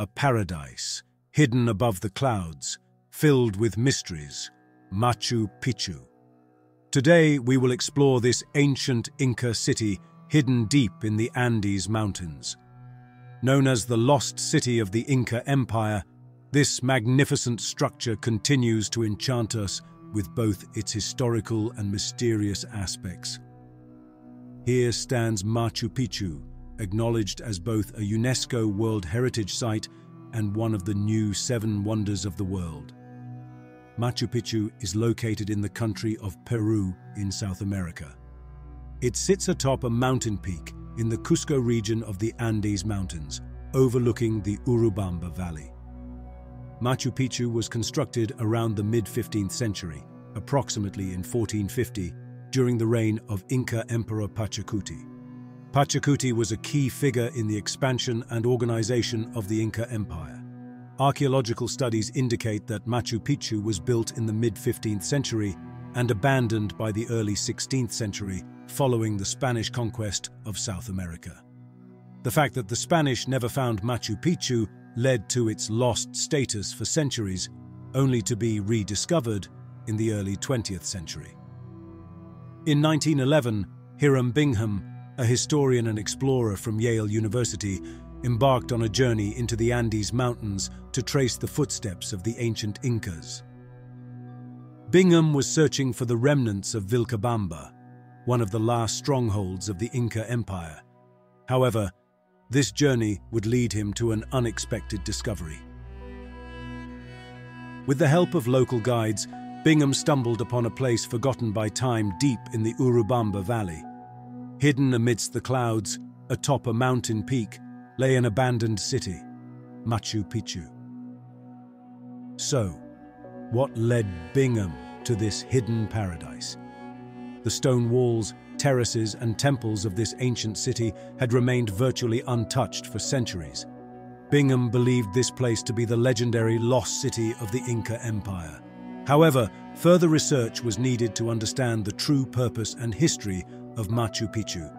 a paradise, hidden above the clouds, filled with mysteries, Machu Picchu. Today, we will explore this ancient Inca city hidden deep in the Andes Mountains. Known as the Lost City of the Inca Empire, this magnificent structure continues to enchant us with both its historical and mysterious aspects. Here stands Machu Picchu, acknowledged as both a UNESCO World Heritage Site and one of the new 7 wonders of the world. Machu Picchu is located in the country of Peru in South America. It sits atop a mountain peak in the Cusco region of the Andes Mountains, overlooking the Urubamba Valley. Machu Picchu was constructed around the mid-15th century, approximately in 1450, during the reign of Inca Emperor Pachacuti. Pachacuti was a key figure in the expansion and organization of the Inca Empire. Archaeological studies indicate that Machu Picchu was built in the mid-15th century and abandoned by the early 16th century following the Spanish conquest of South America. The fact that the Spanish never found Machu Picchu led to its lost status for centuries, only to be rediscovered in the early 20th century. In 1911, Hiram Bingham, a historian and explorer from Yale University, embarked on a journey into the Andes Mountains to trace the footsteps of the ancient Incas. Bingham was searching for the remnants of Vilcabamba, one of the last strongholds of the Inca Empire. However, this journey would lead him to an unexpected discovery. With the help of local guides, Bingham stumbled upon a place forgotten by time deep in the Urubamba Valley. Hidden amidst the clouds, atop a mountain peak, lay an abandoned city, Machu Picchu. So, what led Bingham to this hidden paradise? The stone walls, terraces and temples of this ancient city had remained virtually untouched for centuries. Bingham believed this place to be the legendary lost city of the Inca Empire. However, further research was needed to understand the true purpose and history of Machu Picchu.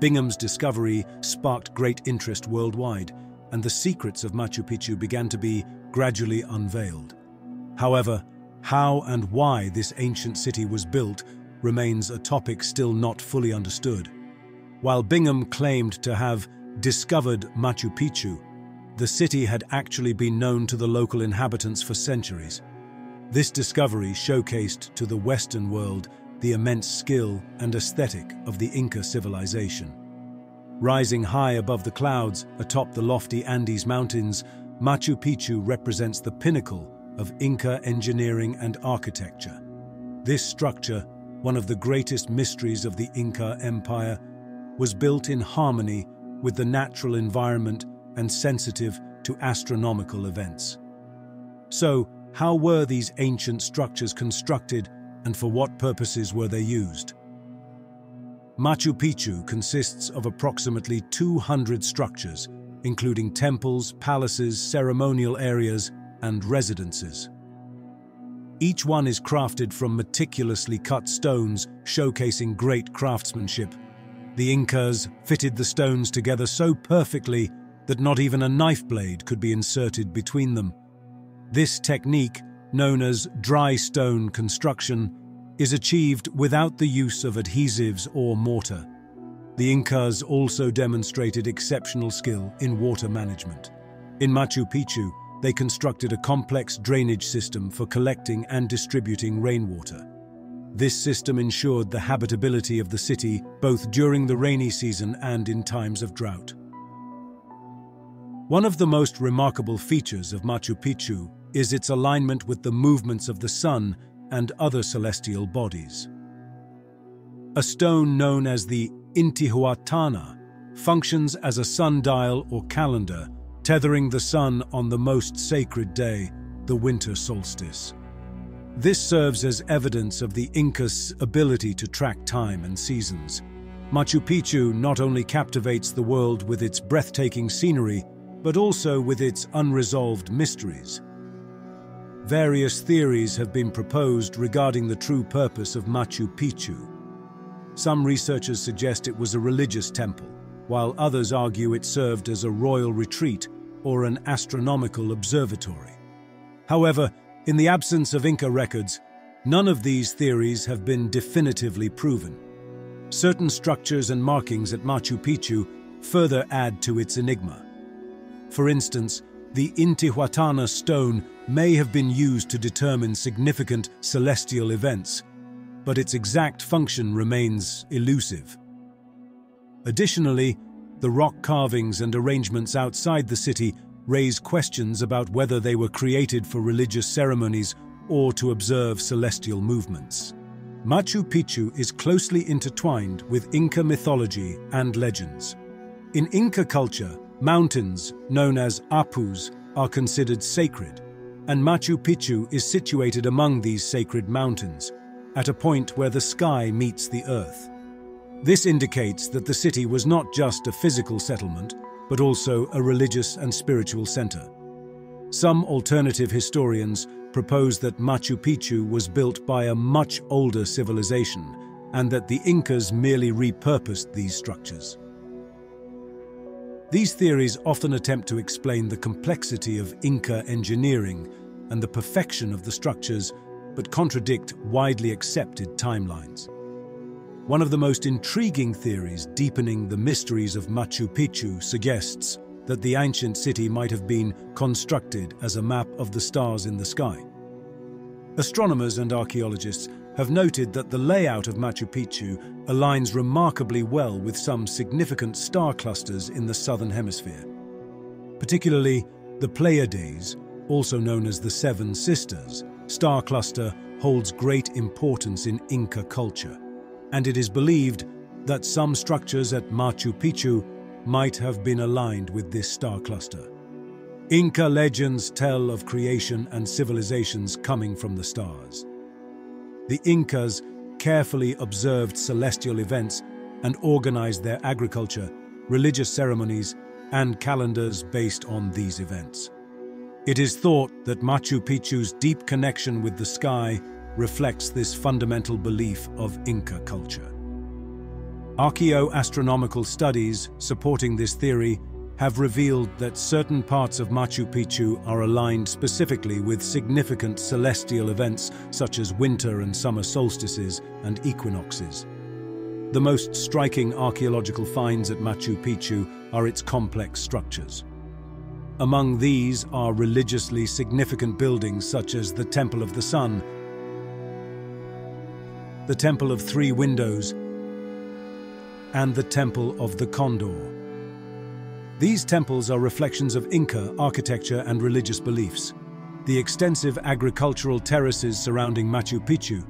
Bingham's discovery sparked great interest worldwide, and the secrets of Machu Picchu began to be gradually unveiled. However, how and why this ancient city was built remains a topic still not fully understood. While Bingham claimed to have discovered Machu Picchu, the city had actually been known to the local inhabitants for centuries. This discovery showcased to the Western world the immense skill and aesthetic of the Inca civilization. Rising high above the clouds atop the lofty Andes Mountains, Machu Picchu represents the pinnacle of Inca engineering and architecture. This structure, one of the greatest mysteries of the Inca Empire, was built in harmony with the natural environment and sensitive to astronomical events. So, how were these ancient structures constructed, and for what purposes were they used? Machu Picchu consists of approximately 200 structures, including temples, palaces, ceremonial areas, and residences. Each one is crafted from meticulously cut stones, showcasing great craftsmanship. The Incas fitted the stones together so perfectly that not even a knife blade could be inserted between them. This technique, known as dry stone construction, is achieved without the use of adhesives or mortar. The Incas also demonstrated exceptional skill in water management. In Machu Picchu, they constructed a complex drainage system for collecting and distributing rainwater. This system ensured the habitability of the city both during the rainy season and in times of drought. One of the most remarkable features of Machu Picchu is its alignment with the movements of the sun and other celestial bodies. A stone known as the Intihuatana functions as a sundial or calendar, tethering the sun on the most sacred day, the winter solstice. This serves as evidence of the Inca's ability to track time and seasons. Machu Picchu not only captivates the world with its breathtaking scenery, but also with its unresolved mysteries. Various theories have been proposed regarding the true purpose of Machu Picchu. Some researchers suggest it was a religious temple, while others argue it served as a royal retreat or an astronomical observatory. However, in the absence of Inca records, none of these theories have been definitively proven. Certain structures and markings at Machu Picchu further add to its enigma. For instance, the Intihuatana stone may have been used to determine significant celestial events, but its exact function remains elusive. Additionally, the rock carvings and arrangements outside the city raise questions about whether they were created for religious ceremonies or to observe celestial movements. Machu Picchu is closely intertwined with Inca mythology and legends. In Inca culture, mountains, known as Apus, are considered sacred, and Machu Picchu is situated among these sacred mountains, at a point where the sky meets the earth. This indicates that the city was not just a physical settlement, but also a religious and spiritual center. Some alternative historians propose that Machu Picchu was built by a much older civilization and that the Incas merely repurposed these structures. These theories often attempt to explain the complexity of Inca engineering and the perfection of the structures, but contradict widely accepted timelines. One of the most intriguing theories deepening the mysteries of Machu Picchu suggests that the ancient city might have been constructed as a map of the stars in the sky. Astronomers and archaeologists have noted that the layout of Machu Picchu aligns remarkably well with some significant star clusters in the southern hemisphere, particularly the Pleiades, also known as the Seven Sisters. Star cluster holds great importance in Inca culture, and it is believed that some structures at Machu Picchu might have been aligned with this star cluster. Inca legends tell of creation and civilizations coming from the stars. The Incas carefully observed celestial events and organized their agriculture, religious ceremonies, and calendars based on these events. It is thought that Machu Picchu's deep connection with the sky reflects this fundamental belief of Inca culture. Archaeoastronomical studies supporting this theory have revealed that certain parts of Machu Picchu are aligned specifically with significant celestial events such as winter and summer solstices and equinoxes. The most striking archaeological finds at Machu Picchu are its complex structures. Among these are religiously significant buildings such as the Temple of the Sun, the Temple of Three Windows, and the Temple of the Condor. These temples are reflections of Inca architecture and religious beliefs. The extensive agricultural terraces surrounding Machu Picchu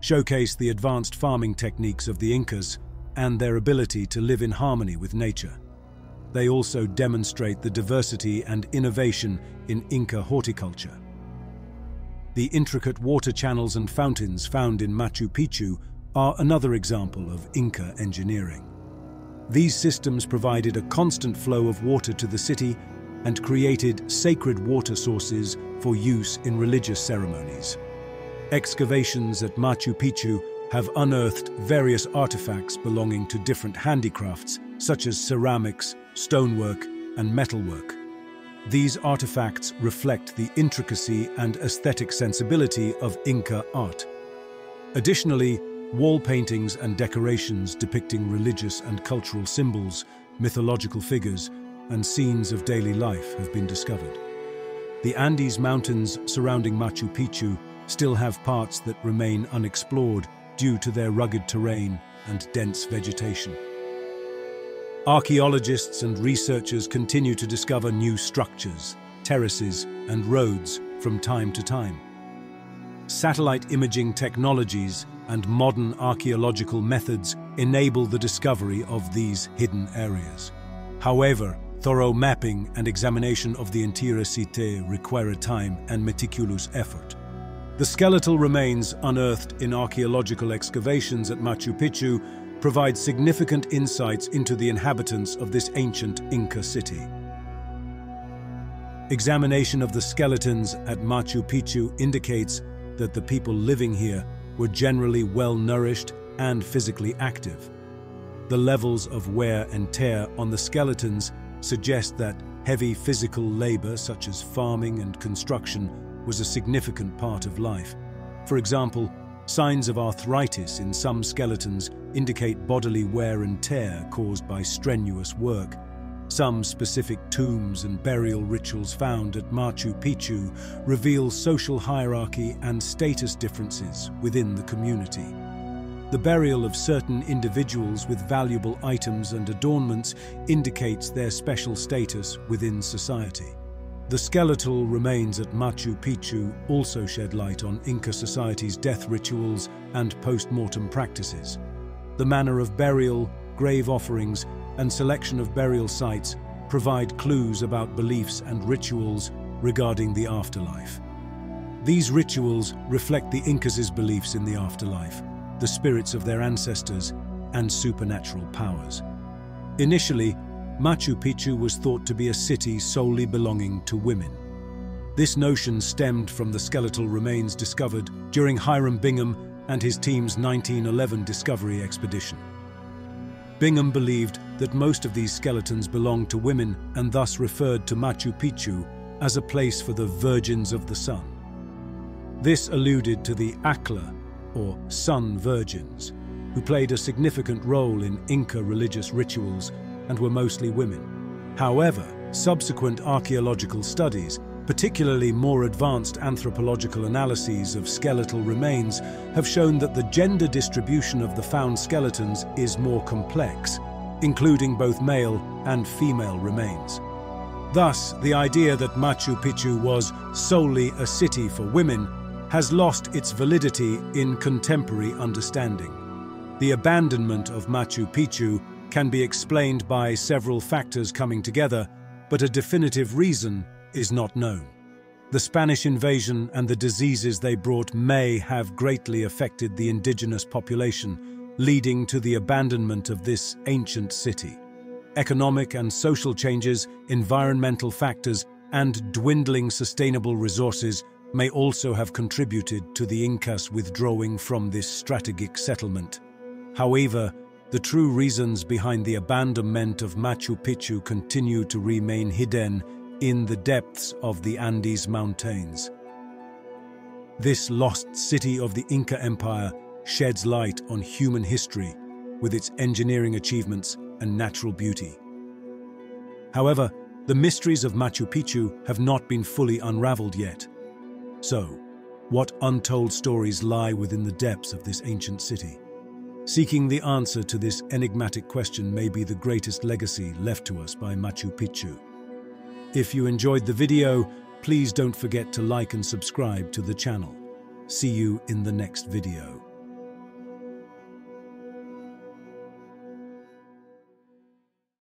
showcase the advanced farming techniques of the Incas and their ability to live in harmony with nature. They also demonstrate the diversity and innovation in Inca horticulture. The intricate water channels and fountains found in Machu Picchu are another example of Inca engineering. These systems provided a constant flow of water to the city and created sacred water sources for use in religious ceremonies. Excavations at Machu Picchu have unearthed various artifacts belonging to different handicrafts, such as ceramics, stonework, and metalwork. These artifacts reflect the intricacy and aesthetic sensibility of Inca art. Additionally, wall paintings and decorations depicting religious and cultural symbols, mythological figures, and scenes of daily life have been discovered. The Andes Mountains surrounding Machu Picchu still have parts that remain unexplored due to their rugged terrain and dense vegetation. Archaeologists and researchers continue to discover new structures, terraces, and roads from time to time. Satellite imaging technologies and modern archaeological methods enable the discovery of these hidden areas. However, thorough mapping and examination of the entire city require time and meticulous effort. The skeletal remains unearthed in archaeological excavations at Machu Picchu provide significant insights into the inhabitants of this ancient Inca city. Examination of the skeletons at Machu Picchu indicates that the people living here were generally well-nourished and physically active. The levels of wear and tear on the skeletons suggest that Heavy physical labor, such as farming and construction, was a significant part of life. For example, signs of arthritis in some skeletons indicate bodily wear and tear caused by strenuous work. Some specific tombs and burial rituals found at Machu Picchu reveal social hierarchy and status differences within the community. The burial of certain individuals with valuable items and adornments indicates their special status within society. The skeletal remains at Machu Picchu also shed light on Inca society's death rituals and post-mortem practices. The manner of burial, grave offerings, and selection of burial sites provide clues about beliefs and rituals regarding the afterlife. These rituals reflect the Incas' beliefs in the afterlife, the spirits of their ancestors, and supernatural powers. Initially, Machu Picchu was thought to be a city solely belonging to women. This notion stemmed from the skeletal remains discovered during Hiram Bingham and his team's 1911 discovery expedition. Bingham believed that most of these skeletons belonged to women and thus referred to Machu Picchu as a place for the virgins of the sun. This alluded to the aclla, or sun virgins, who played a significant role in Inca religious rituals and were mostly women. However, subsequent archaeological studies, particularly more advanced anthropological analyses of skeletal remains, have shown that the gender distribution of the found skeletons is more complex, including both male and female remains. Thus, the idea that Machu Picchu was solely a city for women has lost its validity in contemporary understanding. The abandonment of Machu Picchu can be explained by several factors coming together, but a definitive reason is not known. The Spanish invasion and the diseases they brought may have greatly affected the indigenous population, leading to the abandonment of this ancient city. Economic and social changes, environmental factors, and dwindling sustainable resources may also have contributed to the Incas withdrawing from this strategic settlement. However, the true reasons behind the abandonment of Machu Picchu continue to remain hidden in the depths of the Andes Mountains. This lost city of the Inca Empire sheds light on human history with its engineering achievements and natural beauty. However, the mysteries of Machu Picchu have not been fully unraveled yet. So, what untold stories lie within the depths of this ancient city? Seeking the answer to this enigmatic question may be the greatest legacy left to us by Machu Picchu. If you enjoyed the video, please don't forget to like and subscribe to the channel. See you in the next video.